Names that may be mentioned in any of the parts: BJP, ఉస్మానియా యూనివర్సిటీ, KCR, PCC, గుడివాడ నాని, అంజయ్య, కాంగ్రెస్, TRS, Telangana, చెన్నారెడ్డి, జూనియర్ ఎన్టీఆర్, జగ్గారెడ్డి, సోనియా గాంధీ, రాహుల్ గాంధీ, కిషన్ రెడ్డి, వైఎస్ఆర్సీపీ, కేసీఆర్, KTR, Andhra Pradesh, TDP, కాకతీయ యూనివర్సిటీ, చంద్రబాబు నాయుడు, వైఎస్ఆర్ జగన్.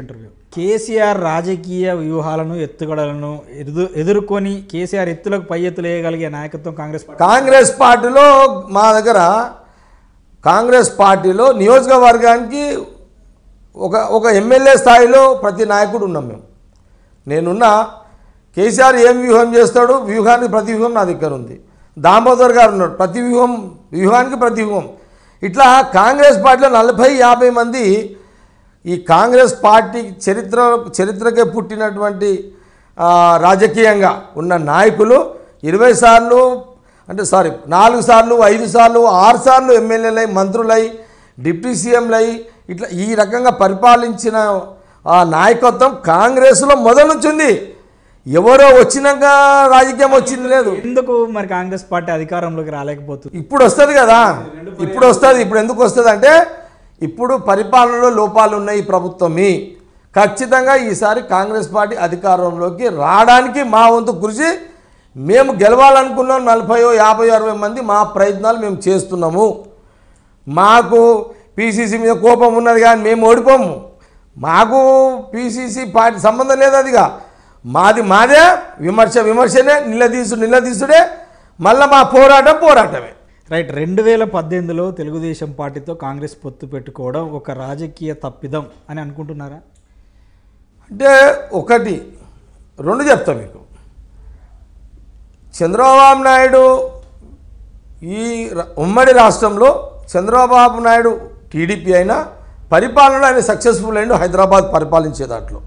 interview కేసీఆర్ రాజకీయ వ్యూహాలను ఎత్తుగడలను ఎదుర్కొని కేసీఆర్ ఎత్తులకు పై ఎత్తులేయగలిగే నాయకత్వం కాంగ్రెస్ పార్టీలో మా దగ్గర కాంగ్రెస్ పార్టీలో నియోజకవర్గానికి ఒక ఎమ్మెల్యే స్థాయిలో ప్రతి నాయకుడు ఉన్నాం మేము నేనున్న కేసీఆర్ ఏం వ్యూహం చేస్తాడు వ్యూహానికి ప్రతి వ్యూహం నా దగ్గర ఉంది దామోదర్ గారు ఉన్నారు ప్రతి వ్యూహానికి ప్రతి వ్యూహం ఇట్లా కాంగ్రెస్ పార్టీలో 40-50 మంది ఈ కాంగ్రెస్ పార్టీ చరిత్రకే పుట్టినటువంటి రాజకీయంగా ఉన్న నాయకులు 20 సార్లు అంటే సారీ 4 సార్లు 5 సార్లు 6 సార్లు ఎమ్మెల్యేలై మంత్రులై డిప్యూటీ సీఎంలై ఇట్లా ఈ రకంగా పరిపాలించిన ఆ నాయకత్వం కాంగ్రెస్లో మొదలు నుంచి ఉంది ఎవరో వచ్చినాక రాజకీయం వచ్చింది లేదు ఎందుకు మరి కాంగ్రెస్ పార్టీ అధికారంలోకి రాలేకపోతుంది ఇప్పుడు వస్తుంది కదా ఇప్పుడు ఎందుకు వస్తుంది అంటే ఇప్పుడు పరిపాలనలో లోపాలు ఉన్నాయి ప్రభుత్వమే ఖచ్చితంగా ఈసారి కాంగ్రెస్ పార్టీ అధికారంలోకి రావడానికి మా వంతు కృషి మేము గెలవాలనుకున్నాం 40-50-60 మంది మా ప్రయత్నాలు మేము చేస్తున్నాము మాకు PCC మీద కోపం ఉన్నది కానీ మేము ఓడిపోము మాకు PCC పార్టీ సంబంధం లేదు అదిగా మాదే విమర్శనే నిలదీసుడే మళ్ళీ మా పోరాటమే రైట్ 2018లో తెలుగుదేశం పార్టీతో కాంగ్రెస్ పొత్తు పెట్టుకోవడం ఒక రాజకీయ తప్పిదం అని అనుకుంటున్నారా అంటే ఒకటి రెండు చెప్తా మీకు చంద్రబాబు నాయుడు ఈ ఉమ్మడి రాష్ట్రంలో చంద్రబాబు నాయుడు టీడీపీ అయినా పరిపాలనలో ఆయన సక్సెస్ఫుల్ అయ్యాడు హైదరాబాద్ పరిపాలించే దాంట్లో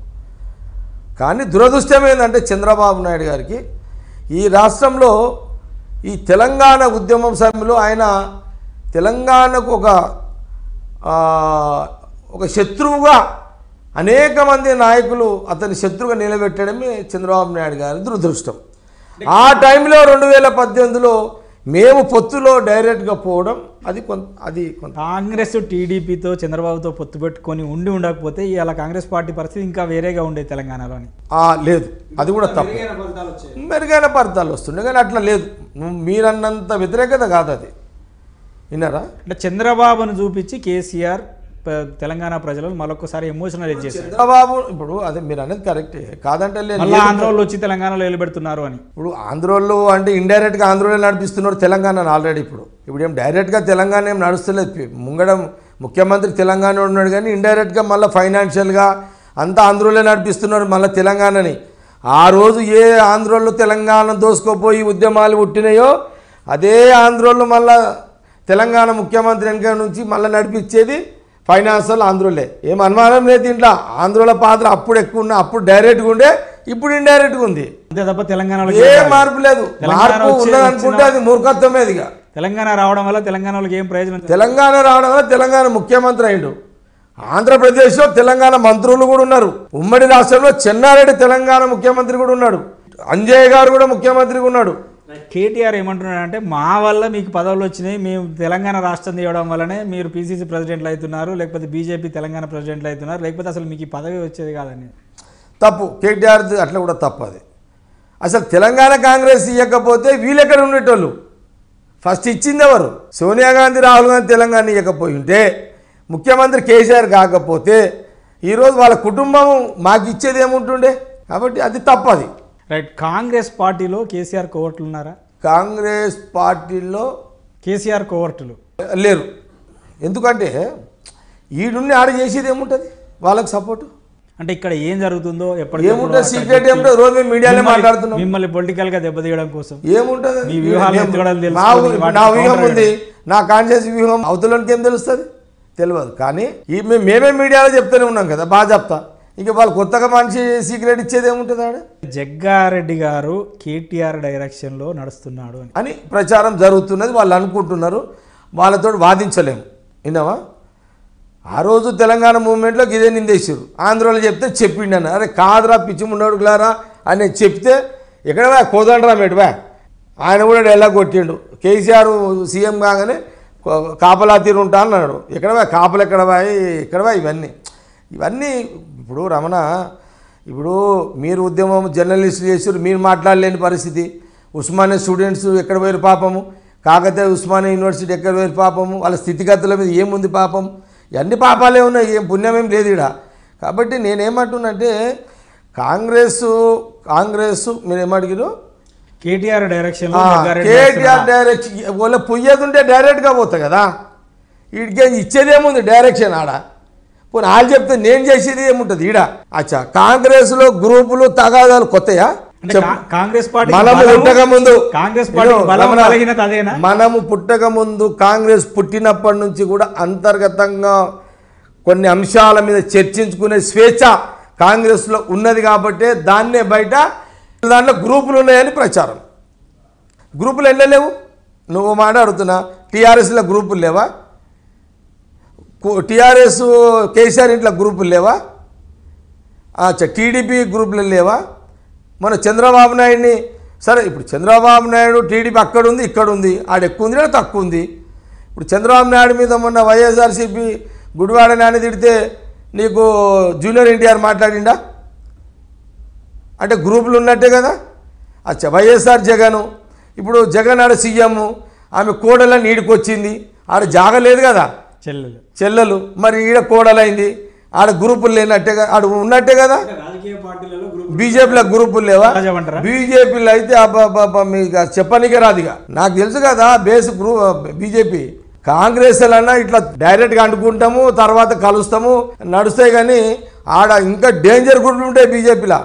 కానీ దురదృష్టం ఏంటంటే చంద్రబాబు నాయుడు గారికి ఈ రాష్ట్రంలో ఈ తెలంగాణ ఉద్యమం సమయంలో ఆయన తెలంగాణకు ఒక శత్రువుగా అనేక మంది నాయకులు అతని శత్రువుగా నిలబెట్టడమే చంద్రబాబు నాయుడు గారి దురదృష్టం ఆ టైంలో 2018లో మేము పొత్తులో డైరెక్ట్గా పోవడం అది కొంత కాంగ్రెస్ టీడీపీతో చంద్రబాబుతో పొత్తు పెట్టుకొని ఉండకపోతే ఇలా కాంగ్రెస్ పార్టీ పరిస్థితి ఇంకా వేరేగా ఉండేది తెలంగాణలోని లేదు అది కూడా తప్పు మెరుగైన ఫలితాలు వస్తుండే కానీ అట్లా లేదు మీరన్నంత వ్యతిరేకత కాదు అది విన్నారా అంటే చంద్రబాబును చూపించి కేసీఆర్ తెలంగాణ ప్రజలను మరొకసారి ఎమోషనలైజ్ చేశారు చంద్రబాబు ఇప్పుడు అదే మీరు అనేది కరెక్టే కాదంటే లేదు ఆంధ్రోళ్ళు వచ్చి తెలంగాణలో నిలబెడుతున్నారు అని ఇప్పుడు ఆంధ్రోళ్ళు అంటే ఇండైరెక్ట్గా ఆంధ్రోలో నడిపిస్తున్నారు తెలంగాణను ఆల్రెడీ ఇప్పుడు ఏం డైరెక్ట్గా తెలంగాణ ఏం నడుస్తలేదు ముంగడం ముఖ్యమంత్రి తెలంగాణ ఉన్నాడు కానీ ఇండైరెక్ట్గా మళ్ళీ ఫైనాన్షియల్గా అంతా ఆంధ్రోలో నడిపిస్తున్నారు మళ్ళీ తెలంగాణని ఆ రోజు ఏ ఆంధ్రోళ్ళు తెలంగాణ దోసుకోపోయి ఉద్యమాలు పుట్టినాయో అదే ఆంధ్రోళ్ళు మళ్ళీ తెలంగాణ ముఖ్యమంత్రి వెనక నుంచి మళ్ళీ నడిపించేది ఫైనాన్షియల్ ఆంధ్రోలే ఏం అనుమానం లేదు దీంట్లో ఆంధ్రోల పాత్ర అప్పుడు ఎక్కువ ఉన్న అప్పుడు డైరెక్ట్గా ఉండే ఇప్పుడు ఇండైరెక్ట్గా ఉంది అంతే తప్ప తెలంగాణలో ఏ మార్పు లేదు మార్పు ఉండదనుకుంటే అది మూర్ఖత్వమేదిగా తెలంగాణ రావడం వల్ల తెలంగాణలోకి ఏం ప్రయోజనం తెలంగాణ రావడం వల్ల తెలంగాణ ముఖ్యమంత్రి అయ్యాడు ఆంధ్రప్రదేశ్లో తెలంగాణ మంత్రులు కూడా ఉన్నారు ఉమ్మడి రాష్ట్రంలో చెన్నారెడ్డి తెలంగాణ ముఖ్యమంత్రి కూడా ఉన్నాడు అంజయ్య గారు కూడా ముఖ్యమంత్రిగా ఉన్నాడు KTR ఏమంటున్నాడంటే మా వల్ల మీకు పదవులు వచ్చినాయి మేము తెలంగాణ రాష్ట్రం తీయడం వల్లనే మీరు PCC ప్రెసిడెంట్లు అవుతున్నారు లేకపోతే BJP తెలంగాణ ప్రెసిడెంట్లు అవుతున్నారు లేకపోతే అసలు మీకు ఈ పదవి వచ్చేది కాదని తప్పు KTR అట్లా కూడా తప్పు అది అసలు తెలంగాణ కాంగ్రెస్ ఇవ్వకపోతే వీళ్ళెక్కడ ఉండేటోళ్ళు ఫస్ట్ ఇచ్చింది ఎవరు సోనియా గాంధీ రాహుల్ గాంధీ తెలంగాణ ఇవ్వకపోయి ఉంటే ముఖ్యమంత్రి KCR కాకపోతే ఈరోజు వాళ్ళ కుటుంబం మాకు ఇచ్చేది ఏముంటుండే కాబట్టి అది తప్పు అది రైట్ కాంగ్రెస్ పార్టీలో KCR కోవర్టులు ఉన్నారా కాంగ్రెస్ పార్టీలో KCR కోవర్టులు లేరు ఎందుకంటే ఈడున్న ఆడ చేసేది ఏముంటుంది వాళ్ళకి సపోర్టు అంటే ఇక్కడ ఏం జరుగుతుందో ఎప్పుడు ఏముంటుంది సీక్రెట్ ఏముంటుంది రోజు మేము మీడియాలో మాట్లాడుతున్నాం మిమ్మల్ని పొలిటికల్గా దెబ్బతీయడం కోసం ఏముంటుంది నా వ్యూహం ఉంది నా కాన్షియస్ వ్యూహం అవతలకి ఏం తెలుస్తుంది తెలియదు కానీ మేమే మీడియాలో చెప్తూనే ఉన్నాం కదా బాగా చెప్తా ఇంకా వాళ్ళు కొత్తగా మనిషి సీక్రెట్ ఇచ్చేది ఏముంటుంది ఆడ జగ్గారెడ్డి గారు KTR డైరెక్షన్లో నడుస్తున్నాడు అని ప్రచారం జరుగుతున్నది వాళ్ళు అనుకుంటున్నారు వాళ్ళతో వాదించలేము విన్నావా ఆ రోజు తెలంగాణ మూవ్మెంట్లోకి ఇదే నిందేశారు ఆంధ్రలో చెప్తే చెప్పిండను అరే కాదురా పిచ్చిమున్నడుగులారా అని చెప్తే ఎక్కడ కోదండరా మేటువా ఆయన కూడా డైలాగ్ కొట్టిండు KCR సీఎం కాగానే కాపలా తీరుంటా అన్నాడు ఎక్కడవా కాపలు ఎక్కడవా ఇవన్నీ ఇప్పుడు రమణ ఇప్పుడు మీరు ఉద్యమం జర్నలిస్టులు చేసారు మీరు మాట్లాడలేని పరిస్థితి ఉస్మానియా స్టూడెంట్స్ ఎక్కడ పోయారు పాపము కాకతీయ ఉస్మానియా యూనివర్సిటీ ఎక్కడ పోయారు పాపము వాళ్ళ స్థితిగతుల మీద ఏముంది పాపం ఇవన్నీ పాపాలే ఉన్నాయి ఏం పుణ్యం ఏం లేదు ఇక్కడ కాబట్టి నేను ఏమంటున్నానంటే కాంగ్రెస్ మీరు ఏమడిగిరు కేటీఆర్ డైరెక్షన్ లో కేటీఆర్ డైరెక్షన్ వాళ్ళ పొయ్యేదుంటే డైరెక్ట్ గా పోతా కదా ఇడికే ఇచ్చేదేముంది డైరెక్షన్ ఆడ పోనీ వాళ్ళు చెప్తే నేను చేసేది ఏముంటది ఈడ అచ్చా కాంగ్రెస్ లో గ్రూపులు తగాదాలు కొత్తయా కాంగ్రెస్ పార్టీ మనము పుట్టక ముందు కాంగ్రెస్ పుట్టినప్పటి నుంచి కూడా అంతర్గతంగా కొన్ని అంశాల మీద చర్చించుకునే స్వేచ్ఛ కాంగ్రెస్ లో ఉన్నది కాబట్టి దాన్నే బయట దాంట్లో గ్రూపులు ఉన్నాయని ప్రచారం గ్రూపులు ఎన్నో లేవు నువ్వు మాట్లాడుతున్నా టీఆర్ఎస్లో గ్రూపులు లేవా టీఆర్ఎస్ కేసీఆర్ ఇంట్లో గ్రూపులు లేవా టీడీపీ గ్రూపులు లేవా మన చంద్రబాబు నాయుడిని సరే ఇప్పుడు చంద్రబాబు నాయుడు టీడీపీ అక్కడ ఉంది ఇక్కడ ఉంది ఆడ ఎక్కువ ఉంది లేదా తక్కువ ఉంది ఇప్పుడు చంద్రబాబు నాయుడు మీద మొన్న వైఎస్ఆర్సీపీ గుడివాడ నాని తిడితే నీకు జూనియర్ ఎన్టీఆర్ మాట్లాడిండా అంటే గ్రూపులు ఉన్నట్టే కదా అచ్చా వైఎస్ఆర్ జగన్ ఇప్పుడు జగన్ ఆడ సీఎం ఆమె కోడల నీడికొచ్చింది ఆడ జాగలేదు కదా చెల్లెలు మరి ఈడ కోడలైంది ఆడ గ్రూపులు లేనట్టే కదా ఆడ ఉన్నట్టే కదా బీజేపీలో గ్రూపులు లేవా బీజేపీలో అయితే మీకు చెప్పనికే రాదుగా నాకు తెలుసు కదా బేస్ గ్రూప్ బీజేపీ కాంగ్రెస్ అన్నా ఇట్లా డైరెక్ట్గా అంటుకుంటాము తర్వాత కలుస్తాము నడుస్తాయి కానీ ఆడ ఇంకా డేంజర్ గ్రూపులు ఉంటాయి బీజేపీలో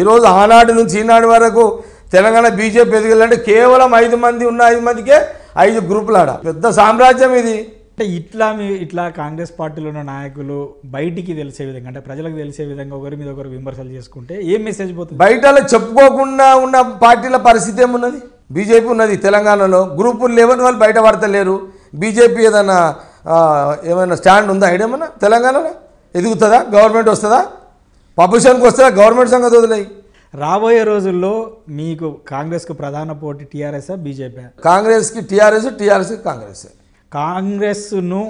ఈరోజు ఆనాటి నుంచి ఈనాటి వరకు తెలంగాణ బీజేపీ ఎదిగలంటే కేవలం 5 మంది ఉన్న 5 మందికే 5 గ్రూపులు ఆడ పెద్ద సామ్రాజ్యం ఇది అంటే ఇట్లా కాంగ్రెస్ పార్టీలో ఉన్న నాయకులు బయటికి తెలిసే విధంగా అంటే ప్రజలకు తెలిసే విధంగా ఒకరి మీద ఒకరు విమర్శలు చేసుకుంటే ఏం మెసేజ్ పోతుంది బయట చెప్పుకోకుండా ఉన్న పార్టీల పరిస్థితి ఏమున్నది బీజేపీ ఉన్నది తెలంగాణలో గ్రూపులు లేవని వాళ్ళు బయట పడతలేరు బీజేపీ ఏదైనా ఏమైనా స్టాండ్ ఉందా ఏమన్నా తెలంగాణలో ఎదుగుతుందా గవర్నమెంట్ వస్తుందా పబ్లిషన్కి వస్తుందా గవర్నమెంట్ సంగతి వదిలేయి రాబోయే రోజుల్లో మీకు కాంగ్రెస్కు ప్రధాన పోటీ టీఆర్ఎస్ బీజేపీ కాంగ్రెస్కి టీఆర్ఎస్ టీఆర్ఎస్కి కాంగ్రెస్ కాంగ్రెస్ను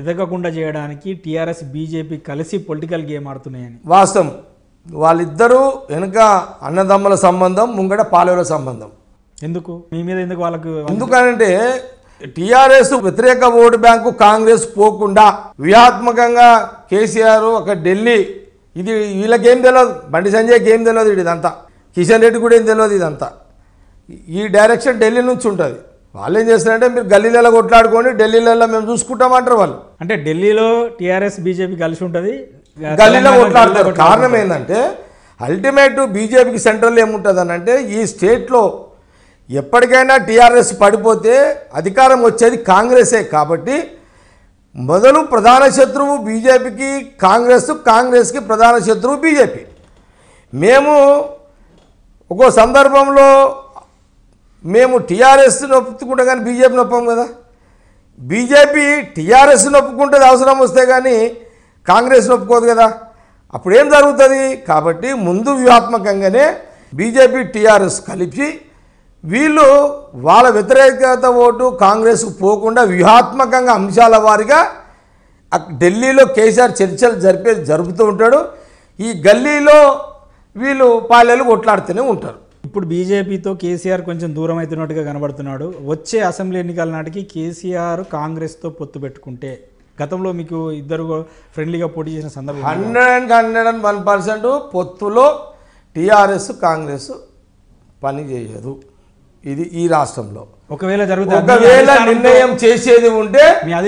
ఎదగకుండా చేయడానికి టీఆర్ఎస్ బీజేపీ కలిసి పొలిటికల్ గేమ్ ఆడుతున్నాయని వాస్తవం వాళ్ళిద్దరూ వెనుక అన్నదమ్ముల సంబంధం ముంగడ పాలెల సంబంధం ఎందుకు మీ మీద ఎందుకు వాళ్ళకు ఎందుకంటే టీఆర్ఎస్ వ్యతిరేక ఓటు బ్యాంకు కాంగ్రెస్ పోకుండా వ్యూహాత్మకంగా కేసీఆర్ ఒక ఢిల్లీ ఇది వీళ్ళకేం తెలియదు బండి సంజయ్కి ఏం తెలియదు ఇదంతా కిషన్ రెడ్డి కూడా ఏం తెలియదు ఇదంతా ఈ డైరెక్షన్ ఢిల్లీ నుంచి ఉంటుంది వాళ్ళు ఏం చేస్తారంటే మీరు గల్లీలలో కొట్లాడుకొని ఢిల్లీలలో మేము చూసుకుంటామంటారు వాళ్ళు అంటే ఢిల్లీలో టీఆర్ఎస్ బీజేపీ కలిసి ఉంటుంది గల్లీలో కొట్లాడుతారు కారణం ఏంటంటే అల్టిమేట్ బీజేపీకి సెంట్రల్ ఏముంటుంది అని అంటే ఈ స్టేట్లో ఎప్పటికైనా టీఆర్ఎస్ పడిపోతే అధికారం వచ్చేది కాంగ్రెసే కాబట్టి మొదలు ప్రధాన శత్రువు బీజేపీకి కాంగ్రెస్ కాంగ్రెస్కి ప్రధాన శత్రువు బీజేపీ మేము ఒక్కో సందర్భంలో మేము టీఆర్ఎస్ నొప్పుకుంటాం కానీ బీజేపీ నొప్పం కదా బీజేపీ టీఆర్ఎస్ నొప్పుకుంటుంది అవసరం వస్తే కానీ కాంగ్రెస్ నొప్పుకోదు కదా అప్పుడు ఏం జరుగుతుంది కాబట్టి ముందు వ్యూహాత్మకంగానే బీజేపీ టీఆర్ఎస్ కలిపి వీళ్ళు వాళ్ళ వ్యతిరేకత ఓటు కాంగ్రెస్కు పోకుండా వ్యూహాత్మకంగా అంశాల వారిగా ఢిల్లీలో కేసీఆర్ చర్చలు జరుపుతూ ఉంటాడు ఈ గల్లీలో వీళ్ళు పాలెలు కొట్లాడుతూనే ఉంటారు ఇప్పుడు బీజేపీతో కేసీఆర్ కొంచెం దూరం అవుతున్నట్టుగా కనబడుతున్నాడు వచ్చే అసెంబ్లీ ఎన్నికల నాటికి కేసీఆర్ కాంగ్రెస్తో పొత్తు పెట్టుకుంటే గతంలో మీకు ఇద్దరు ఫ్రెండ్లీగా పోటీ చేసిన సందర్భం 100% పొత్తులో టీఆర్ఎస్ కాంగ్రెస్ పని చేయదు ఇది ఈ రాష్ట్రంలో ఒకవేళ నిర్ణయం చేసేది ఉంటే